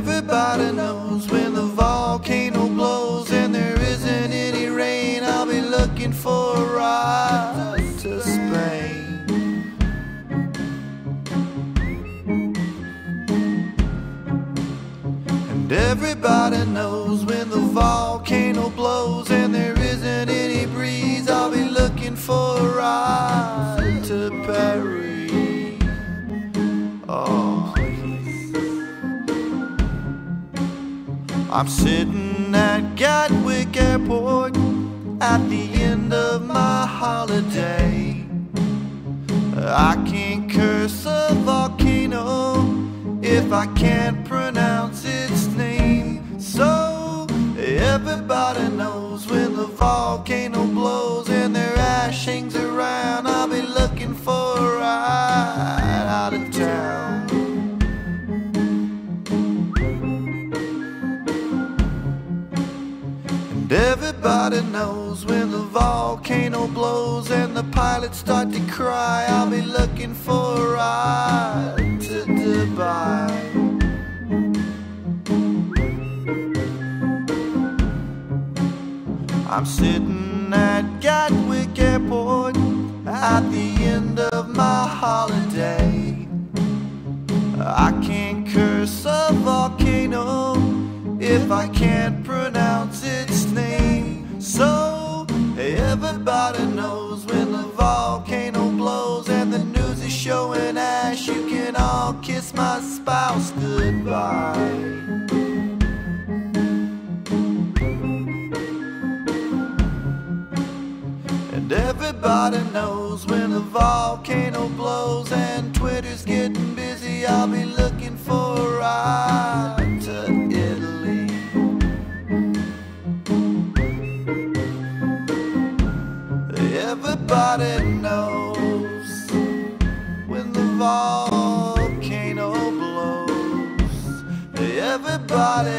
Everybody knows when the volcano blows and there isn't any rain, I'll be looking for a ride to Spain. And everybody knows when the volcano blows and there isn't any breeze, I'll be looking for a ride to Paris. Oh, I'm sitting at Gatwick Airport at the end of my holiday. I can't curse a volcano if I can't pronounce its name. So everybody knows when the volcano blows and their ash hangs around, I'll be looking for a ride out of town. Everybody knows when the volcano blows and the pilots start to cry, I'll be looking for a ride to Dubai. I'm sitting at Gatwick Airport at the end of my holiday. I can't curse a volcano if I can't pronounce its name. So everybody knows when the volcano blows and the news is showing ash, you can all kiss my spouse goodbye. And everybody knows when the volcano blows and Twitter's getting busy, I'll be looking for a ride to Everybody knows when the volcano blows. Everybody